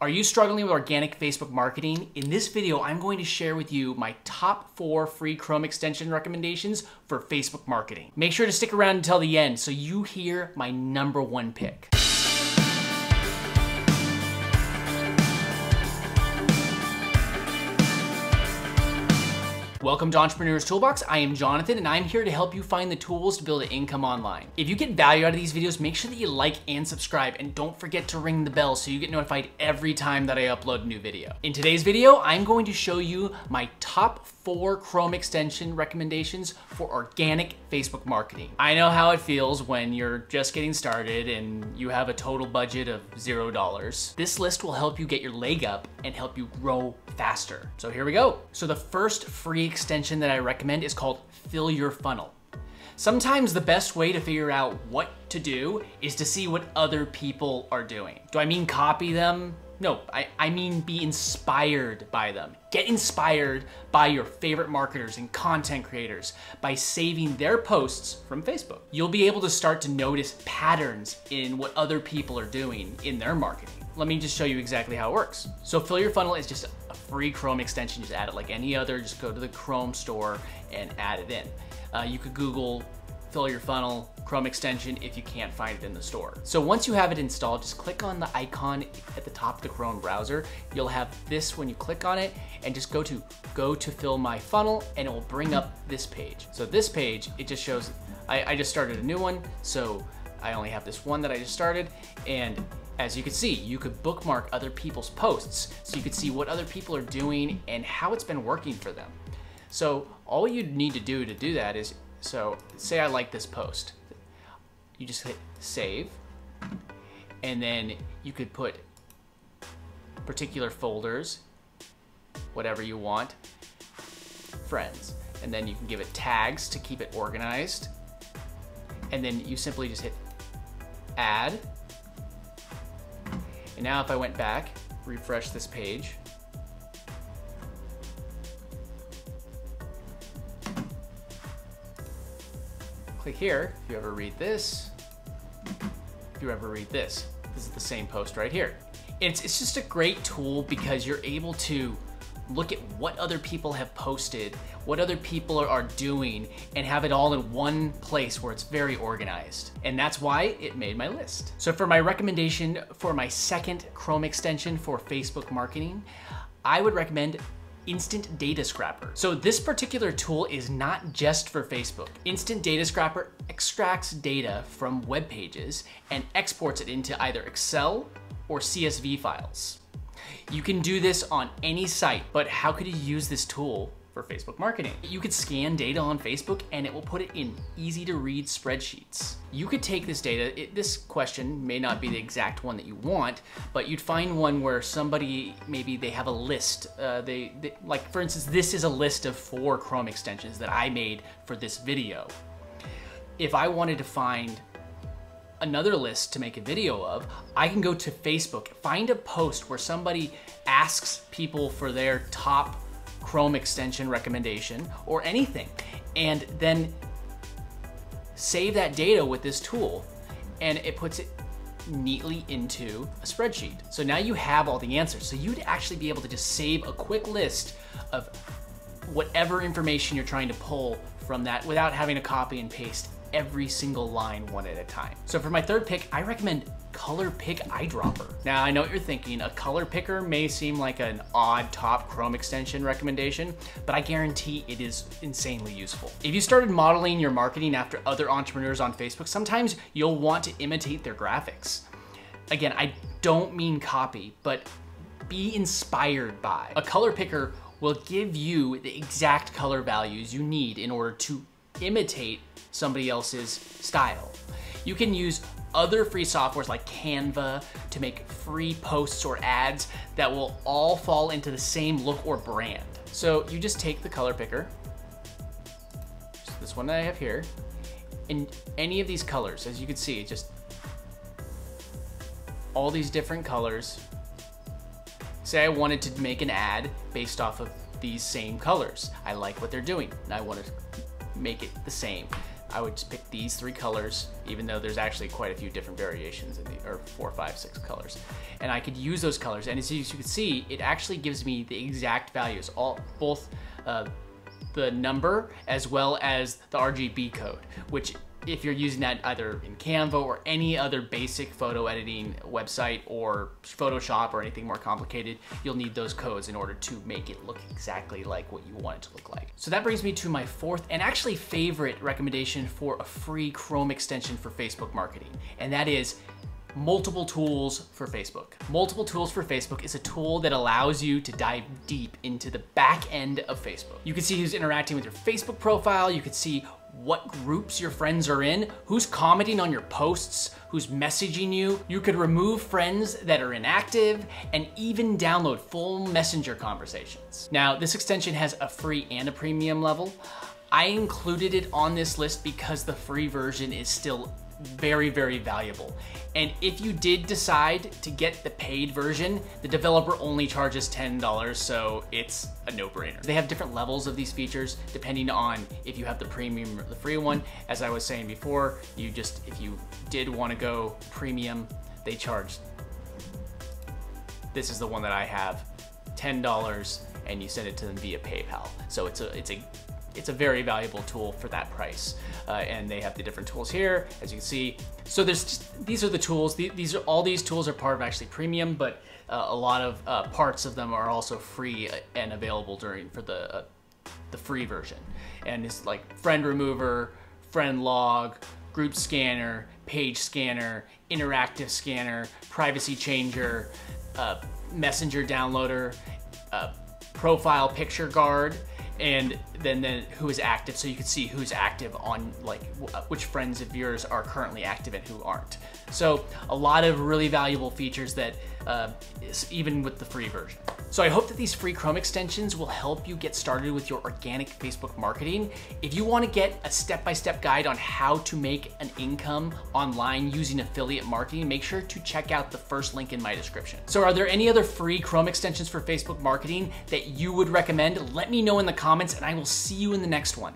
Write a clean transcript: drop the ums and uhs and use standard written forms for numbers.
Are you struggling with organic Facebook marketing? In this video, I'm going to share with you my top 4 free Chrome extension recommendations for Facebook marketing. Make sure to stick around until the end so you hear my #1 pick. Welcome to Entrepreneurs Toolbox. I am Jonathan, and I'm here to help you find the tools to build an income online. If you get value out of these videos, make sure that you like and subscribe, and don't forget to ring the bell so you get notified every time that I upload a new video. In today's video, I'm going to show you my top 4 Chrome extension recommendations for organic Facebook marketing. I know how it feels when you're just getting started and you have a total budget of $0. This list will help you get your leg up and help you grow faster. So here we go. So the first free extension that I recommend is called Fill Your Funnel. Sometimes the best way to figure out what to do is to see what other people are doing. Do I mean copy them? No, I mean be inspired by them. Get inspired by your favorite marketers and content creators by saving their posts from Facebook. You'll be able to start to notice patterns in what other people are doing in their marketing. Let me just show you exactly how it works. So Fill Your Funnel is just a free Chrome extension. Just add it like any other. Just go to the Chrome store and add it in. You could Google Fill Your Funnel Chrome extension if you can't find it in the store. So once you have it installed, just click on the icon at the top of the Chrome browser. You'll have this when you click on it, and just go to Fill My Funnel, and it will bring up this page. So this page, it just shows, I just started a new one, so I only have this one that I just started, and as you can see, you could bookmark other people's posts, so you could see what other people are doing and how it's been working for them. So all you need to do that is, so say I like this post. You just hit save, and then you could put particular folders, whatever you want, friends, and then you can give it tags to keep it organized. And then you simply just hit add. And now if I went back, refresh this page, click here, if you ever read this, this is the same post right here. It's just a great tool because you're able to look at what other people have posted, what other people are doing, and have it all in one place where it's very organized. And that's why it made my list. So for my recommendation for my second Chrome extension for Facebook marketing, I would recommend Instant Data Scraper. So this particular tool is not just for Facebook. Instant Data Scraper extracts data from web pages and exports it into either Excel or CSV files. You can do this on any site, but how could you use this tool for Facebook marketing? You could scan data on Facebook and it will put it in easy to read spreadsheets. You could take this data, this question may not be the exact one that you want, but you'd find one where somebody, maybe they have a list. Like for instance, this is a list of 4 Chrome extensions that I made for this video. If I wanted to find another list to make a video of, I can go to Facebook, find a post where somebody asks people for their top Chrome extension recommendation or anything, and then save that data with this tool, and it puts it neatly into a spreadsheet. So now you have all the answers. So you'd actually be able to just save a quick list of whatever information you're trying to pull from that without having to copy and paste every single line one at a time. So for my third pick, I recommend Color Pick Eyedropper. Now I know what you're thinking, a color picker may seem like an odd top Chrome extension recommendation, but I guarantee it is insanely useful. If you started modeling your marketing after other entrepreneurs on Facebook, sometimes you'll want to imitate their graphics. Again, I don't mean copy, but be inspired by. A color picker will give you the exact color values you need in order to imitate somebody else's style. You can use other free softwares like Canva to make free posts or ads that will all fall into the same look or brand. So you just take the color picker, this one that I have here, and any of these colors, as you can see, just all these different colors. Say I wanted to make an ad based off of these same colors. I like what they're doing and I want to make it the same. I would just pick these three colors, even though there's actually quite a few different variations in the, or 4, 5, 6 colors. And I could use those colors. And as you can see, it actually gives me the exact values, all both the number as well as the RGB code, which if you're using that either in Canva or any other basic photo editing website or Photoshop or anything more complicated, you'll need those codes in order to make it look exactly like what you want it to look like. So that brings me to my fourth and actually favorite recommendation for a free Chrome extension for Facebook marketing, and that is Multiple Tools for Facebook. Multiple Tools for Facebook is a tool that allows you to dive deep into the back end of Facebook. You can see who's interacting with your Facebook profile. You can see what groups your friends are in, who's commenting on your posts, who's messaging you. You could remove friends that are inactive and even download full Messenger conversations. Now, this extension has a free and a premium level. I included it on this list because the free version is still very, very valuable. And if you did decide to get the paid version, the developer only charges $10, so it's a no-brainer. They have different levels of these features depending on if you have the premium or the free one. As I was saying before, you just, if you did want to go premium, they charge. This is the one that I have, $10, and you send it to them via PayPal. So it's a very valuable tool for that price. And they have the different tools here, as you can see. So there's just, these are the tools. All these tools are part of actually premium, but a lot of parts of them are also free and available for the free version. And it's like friend remover, friend log, group scanner, page scanner, interactive scanner, privacy changer, messenger downloader, profile picture guard, and then who is active, so you can see who's active on, like, which friends of yours are currently active and who aren't. So a lot of really valuable features that even with the free version. So I hope that these free Chrome extensions will help you get started with your organic Facebook marketing. If you want to get a step-by-step guide on how to make an income online using affiliate marketing, make sure to check out the first link in my description. So are there any other free Chrome extensions for Facebook marketing that you would recommend? Let me know in the comments and I will see you in the next one.